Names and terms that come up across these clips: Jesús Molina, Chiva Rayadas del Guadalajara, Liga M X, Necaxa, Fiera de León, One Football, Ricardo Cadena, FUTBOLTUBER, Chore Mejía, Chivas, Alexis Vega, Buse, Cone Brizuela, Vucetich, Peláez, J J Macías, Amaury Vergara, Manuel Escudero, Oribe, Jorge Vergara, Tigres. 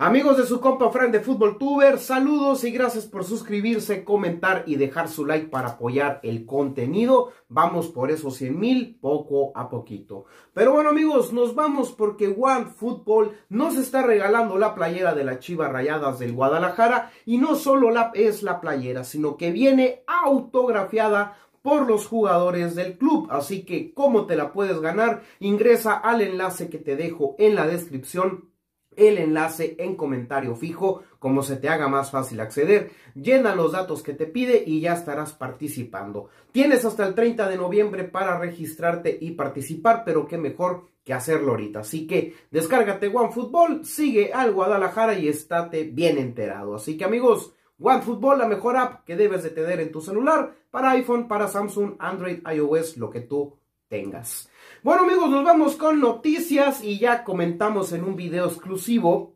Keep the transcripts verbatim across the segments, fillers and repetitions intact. Amigos de su compa Fran de FUTBOLTUBER, saludos y gracias por suscribirse, comentar y dejar su like para apoyar el contenido. Vamos por esos cien mil poco a poquito. Pero bueno amigos, nos vamos porque One Football nos está regalando la playera de las Chivas Rayadas del Guadalajara. Y no solo la, es la playera, sino que viene autografiada por los jugadores del club. Así que, ¿cómo te la puedes ganar? Ingresa al enlace que te dejo en la descripción, el enlace en comentario fijo, como se te haga más fácil acceder. Llena los datos que te pide y ya estarás participando. Tienes hasta el treinta de noviembre para registrarte y participar, pero qué mejor que hacerlo ahorita. Así que descárgate One Football, sigue al Guadalajara y estate bien enterado. Así que amigos, One Football, la mejor app que debes de tener en tu celular, para iPhone, para Samsung, Android, iOS, lo que tú tengas. Bueno amigos, nos vamos con noticias y ya comentamos en un video exclusivo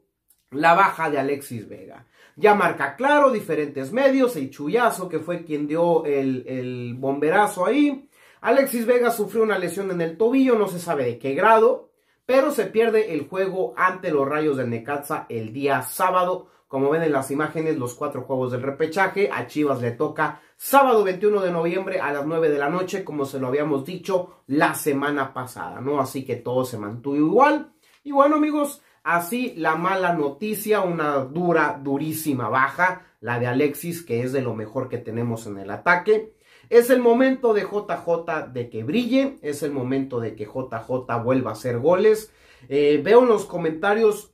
la baja de Alexis Vega. Ya marca claro, diferentes medios, el chullazo que fue quien dio el, el bomberazo ahí. Alexis Vega sufrió una lesión en el tobillo, no se sabe de qué grado, pero se pierde el juego ante los Rayos del Necaxa el día sábado. Como ven en las imágenes, los cuatro juegos del repechaje, a Chivas le toca sábado veintiuno de noviembre a las nueve de la noche, como se lo habíamos dicho la semana pasada, ¿no? Así que todo se mantuvo igual. Y bueno, amigos, así la mala noticia, una dura, durísima baja, la de Alexis, que es de lo mejor que tenemos en el ataque. Es el momento de J J de que brille, es el momento de que J J vuelva a hacer goles. Eh, veo en los comentarios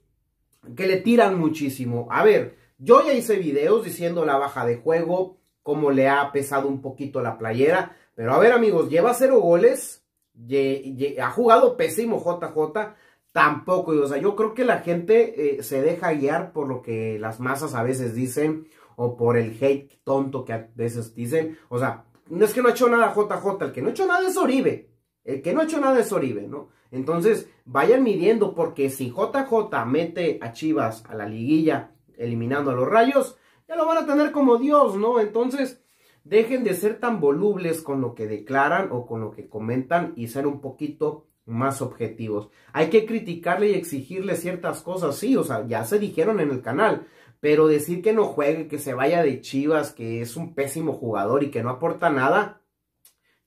que le tiran muchísimo. A ver, yo ya hice videos diciendo la baja de juego, cómo le ha pesado un poquito la playera, pero a ver amigos, lleva cero goles, ye, ye, ha jugado pésimo J J, tampoco, o sea, yo creo que la gente eh, se deja guiar por lo que las masas a veces dicen, o por el hate tonto que a veces dicen, o sea, no es que no ha hecho nada J J, el que no ha hecho nada es Oribe, el que no ha hecho nada es Oribe, ¿no? Entonces, vayan midiendo, porque si J J mete a Chivas a la liguilla, eliminando a los Rayos, ya lo van a tener como Dios, ¿no? Entonces, dejen de ser tan volubles con lo que declaran o con lo que comentan y ser un poquito más objetivos. Hay que criticarle y exigirle ciertas cosas, sí, o sea, ya se dijeron en el canal, pero decir que no juegue, que se vaya de Chivas, que es un pésimo jugador y que no aporta nada,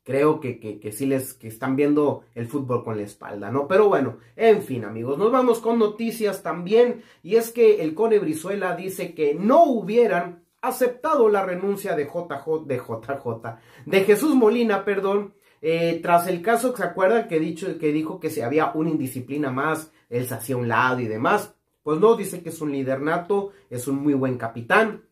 creo que, que, que sí les que están viendo el fútbol con la espalda, ¿no? Pero bueno, en fin, amigos, nos vamos con noticias también. Y es que el Cone Brizuela dice que no hubieran aceptado la renuncia de J J, de J J, de Jesús Molina, perdón, eh, tras el caso, ¿se acuerdan que, dicho, que dijo que si había una indisciplina más, él se hacía un lado y demás? Pues no, dice que es un líder nato, es un muy buen capitán.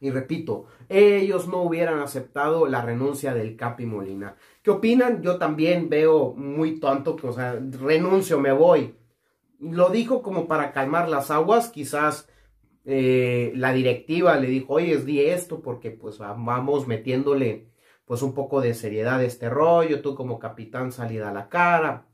Y repito, ellos no hubieran aceptado la renuncia del Capi Molina. ¿Qué opinan? Yo también veo muy tonto que, o sea, renuncio, me voy. Lo dijo como para calmar las aguas. Quizás eh, la directiva le dijo, oye, di esto porque pues vamos metiéndole pues un poco de seriedad a este rollo. Tú como capitán salida a la cara.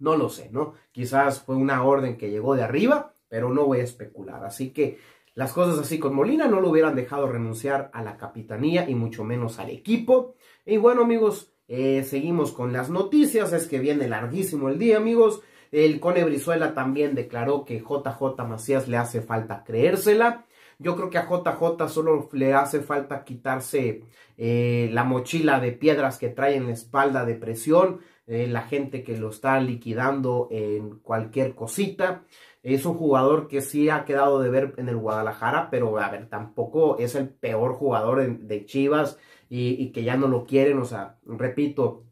No lo sé, ¿no? Quizás fue una orden que llegó de arriba, pero no voy a especular. Así que las cosas así con Molina no lo hubieran dejado renunciar a la capitanía y mucho menos al equipo. Y bueno amigos, eh, seguimos con las noticias, es que viene larguísimo el día amigos. El Cone Brizuela también declaró que J J Macías le hace falta creérsela. Yo creo que a J J solo le hace falta quitarse eh, la mochila de piedras que trae en la espalda de presión. Eh, la gente que lo está liquidando en cualquier cosita. Es un jugador que sí ha quedado de ver en el Guadalajara, pero a ver, tampoco es el peor jugador de, de Chivas y, y que ya no lo quieren, o sea, repito,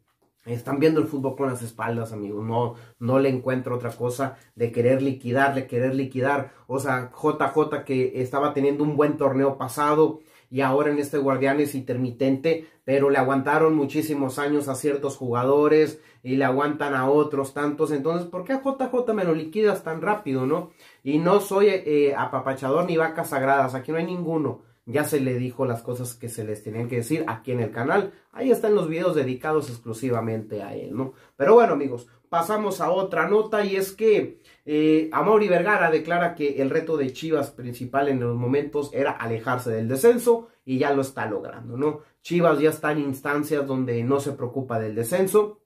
están viendo el fútbol con las espaldas, amigos, no, no le encuentro otra cosa de querer liquidar, de querer liquidar, o sea, J J que estaba teniendo un buen torneo pasado y ahora en este Guardián es intermitente, pero le aguantaron muchísimos años a ciertos jugadores y le aguantan a otros tantos. Entonces, ¿por qué a J J me lo liquidas tan rápido, no? Y no soy eh, apapachador ni vacas sagradas, aquí no hay ninguno. Ya se le dijo las cosas que se les tenían que decir aquí en el canal. Ahí están los videos dedicados exclusivamente a él, ¿no? Pero bueno, amigos, pasamos a otra nota y es que eh, Amaury Vergara declara que el reto de Chivas principal en los momentos era alejarse del descenso y ya lo está logrando, ¿no? Chivas ya está en instancias donde no se preocupa del descenso.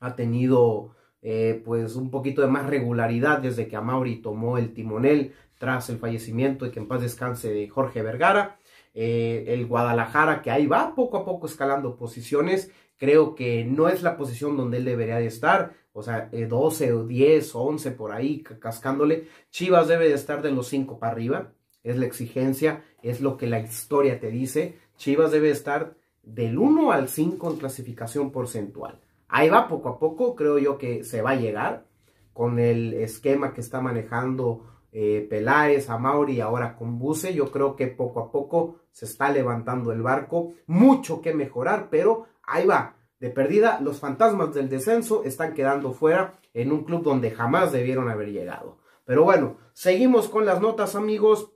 Ha tenido Eh, pues un poquito de más regularidad desde que Amaury tomó el timonel tras el fallecimiento y que en paz descanse de Jorge Vergara. Eh, el Guadalajara, que ahí va poco a poco escalando posiciones, creo que no es la posición donde él debería de estar, o sea, eh, doce o diez o once por ahí cascándole. Chivas debe de estar de los cinco para arriba, es la exigencia, es lo que la historia te dice. Chivas debe de estar del uno al cinco en clasificación porcentual. Ahí va poco a poco, creo yo que se va a llegar con el esquema que está manejando eh, Peláez, Amaury, ahora con Buse. Yo creo que poco a poco se está levantando el barco, mucho que mejorar, pero ahí va. De perdida, los fantasmas del descenso están quedando fuera en un club donde jamás debieron haber llegado. Pero bueno, seguimos con las notas, amigos,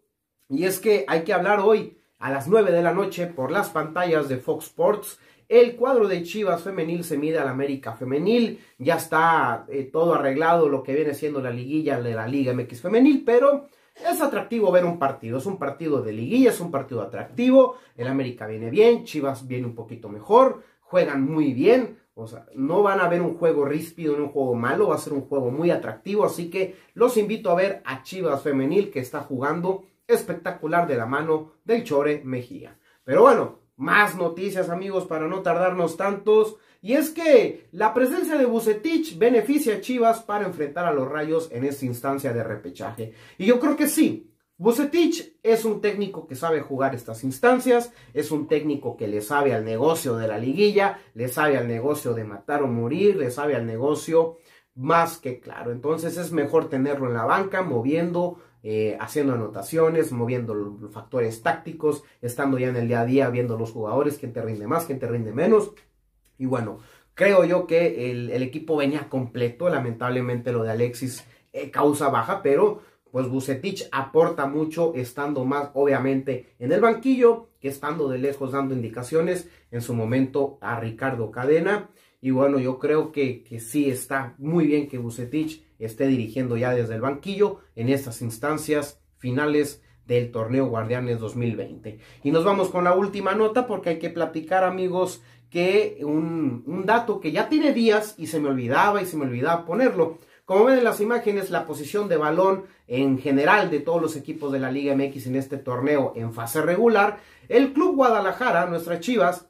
y es que hay que hablar hoy a las nueve de la noche por las pantallas de Fox Sports. El cuadro de Chivas femenil se mide al América femenil. Ya está eh, todo arreglado lo que viene siendo la liguilla de la Liga M X femenil, pero es atractivo ver un partido, es un partido de liguilla, es un partido atractivo. El América viene bien, Chivas viene un poquito mejor, juegan muy bien, o sea, no van a ver un juego ríspido, ni un juego malo, va a ser un juego muy atractivo, así que los invito a ver a Chivas femenil, que está jugando espectacular de la mano del Chore Mejía. Pero bueno, más noticias, amigos, para no tardarnos tantos, y es que la presencia de Vucetich beneficia a Chivas para enfrentar a los Rayos en esta instancia de repechaje. Y yo creo que sí, Vucetich es un técnico que sabe jugar estas instancias, es un técnico que le sabe al negocio de la liguilla, le sabe al negocio de matar o morir, le sabe al negocio más que claro. Entonces es mejor tenerlo en la banca, moviendo, Eh, haciendo anotaciones, moviendo los factores tácticos, estando ya en el día a día, viendo los jugadores, quién te rinde más, quién te rinde menos. Y bueno, creo yo que el, el equipo venía completo. Lamentablemente lo de Alexis eh, causa baja, pero pues Vucetich aporta mucho estando más obviamente en el banquillo que estando de lejos dando indicaciones en su momento a Ricardo Cadena. Y bueno, yo creo que, que sí está muy bien que Vucetich esté dirigiendo ya desde el banquillo en estas instancias finales del torneo Guardianes dos mil veinte. Y nos vamos con la última nota, porque hay que platicar, amigos, que un, un dato que ya tiene días y se me olvidaba y se me olvidaba ponerlo. Como ven en las imágenes, la posición de balón en general de todos los equipos de la Liga M X en este torneo en fase regular, el Club Guadalajara, nuestras Chivas,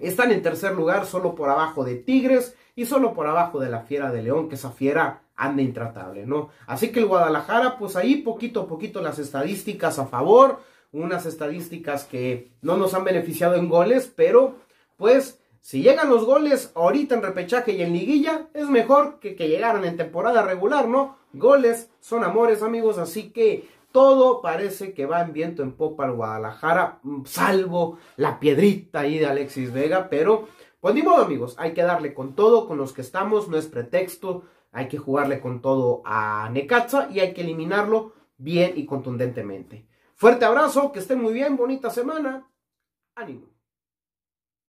están en tercer lugar, solo por abajo de Tigres y solo por abajo de la Fiera de León, que esa fiera anda intratable, ¿no? Así que el Guadalajara, pues ahí poquito a poquito las estadísticas a favor, unas estadísticas que no nos han beneficiado en goles, pero pues si llegan los goles ahorita en repechaje y en liguilla, es mejor que que llegaran en temporada regular, ¿no? Goles son amores, amigos, así que todo parece que va en viento en popa al Guadalajara, salvo la piedrita ahí de Alexis Vega, pero pues ni modo, amigos, hay que darle con todo, con los que estamos, no es pretexto. Hay que jugarle con todo a Necaxa y hay que eliminarlo bien y contundentemente. Fuerte abrazo, que estén muy bien, bonita semana. Ánimo.